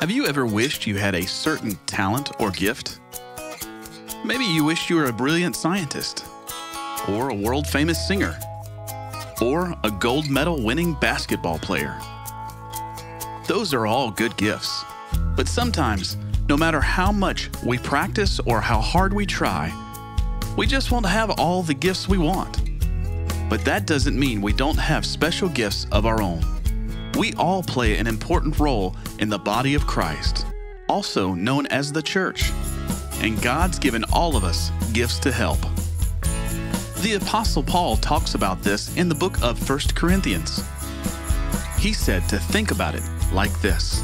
Have you ever wished you had a certain talent or gift? Maybe you wished you were a brilliant scientist, or a world-famous singer, or a gold medal-winning basketball player. Those are all good gifts, but sometimes, no matter how much we practice or how hard we try, we just won't have all the gifts we want. But that doesn't mean we don't have special gifts of our own. We all play an important role in the body of Christ, also known as the church, and God's given all of us gifts to help. The Apostle Paul talks about this in the book of 1 Corinthians. He said to think about it like this.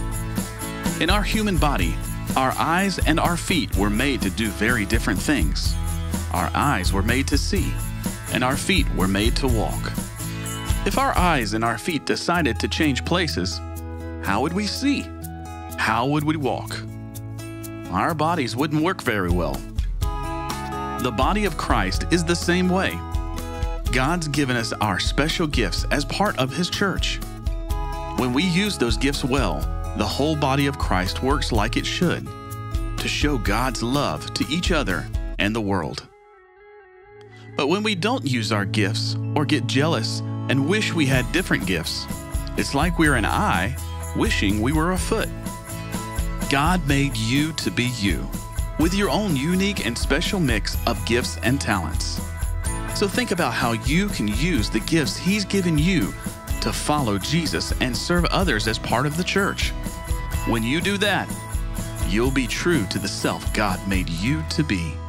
In our human body, our eyes and our feet were made to do very different things. Our eyes were made to see, and our feet were made to walk. If our eyes and our feet decided to change places, how would we see? How would we walk? Our bodies wouldn't work very well. The body of Christ is the same way. God's given us our special gifts as part of His church. When we use those gifts well, the whole body of Christ works like it should, to show God's love to each other and the world. But when we don't use our gifts or get jealous and wish we had different gifts, it's like we're an eye wishing we were a foot. God made you to be you, with your own unique and special mix of gifts and talents. So think about how you can use the gifts He's given you to follow Jesus and serve others as part of the church. When you do that, you'll be true to the self God made you to be.